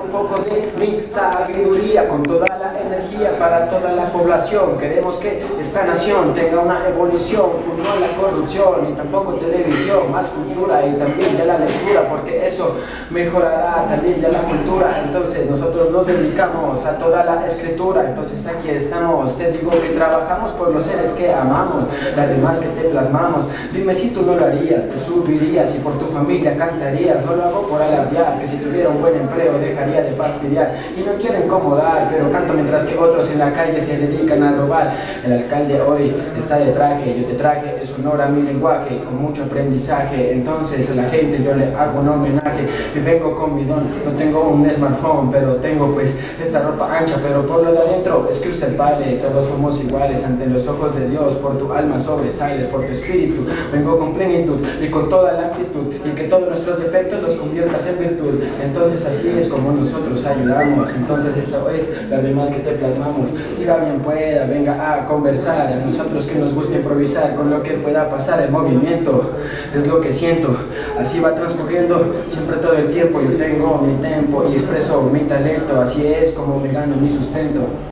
un poco de mi sabiduría, con toda la energía para toda la población. Queremos que esta nación tenga una evolución, no la corrupción y tampoco televisión, más cultura y también de la lectura, porque eso mejorará también de la cultura. Entonces nosotros nos dedicamos a toda la escritura. Entonces aquí estamos, te digo que trabajamos por los seres que amamos, las demás que te plasmamos. Dime si tú no lo harías, te subirías y por tu familia cantarías. No lo hago por alardear, que si tuviera un buen empleo dejaría de fastidiar. Y no quiero incomodar, pero canto mientras que otros en la calle se dedican a robar. El alcalde hoy está de traje, yo te traje, es honor a mi lenguaje, con mucho aprendizaje. Entonces a la gente yo le hago un homenaje, y vengo con mi don. No tengo un smartphone, pero tengo pues esta ropa ancha, pero por lo de adentro es que usted vale. Todos somos iguales ante los ojos de Dios, por tu alma sobresales, por tu espíritu. Vengo con plenitud y con toda la actitud, y que todos nuestros defectos los conviertas en virtud. Entonces así es como nosotros ayudamos. Entonces esta es la demás que te plasmamos. Si va bien pueda, venga a conversar. A nosotros que nos gusta improvisar, con lo que pueda pasar, el movimiento es lo que siento. Así va transcurriendo siempre todo el tiempo. Yo tengo mi tempo y expreso mi talento. Así es como me gano mi sustento.